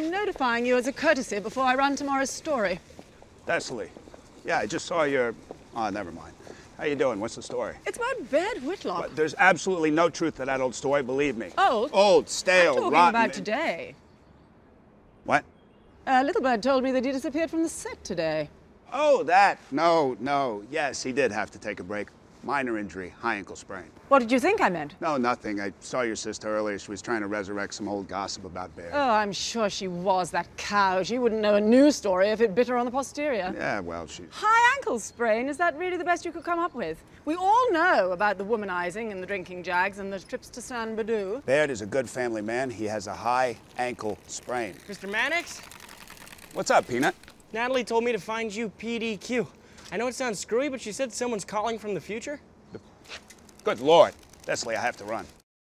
I'm notifying you as a courtesy before I run tomorrow's story. Thessaly. Yeah, I just saw your... Oh, never mind. How you doing? What's the story? It's about Baird Whitlock. But there's absolutely no truth to that old story, believe me. Old? Old, stale, rotten... I'm talking about today. What? Little Bird told me that he disappeared from the set today. Oh, that. No, no. Yes, he did have to take a break. Minor injury, high ankle sprain. What did you think I meant? No, nothing. I saw your sister earlier. She was trying to resurrect some old gossip about Baird. Oh, I'm sure she was, that cow. She wouldn't know a news story if it bit her on the posterior. Yeah, well, she... High ankle sprain? Is that really the best you could come up with? We all know about the womanizing and the drinking jags and the trips to San Badou. Baird is a good family man. He has a high ankle sprain. Mr. Mannix? What's up, Peanut? Natalie told me to find you PDQ. I know it sounds screwy, but she said someone's calling from the future. Good Lord. Leslie, I have to run.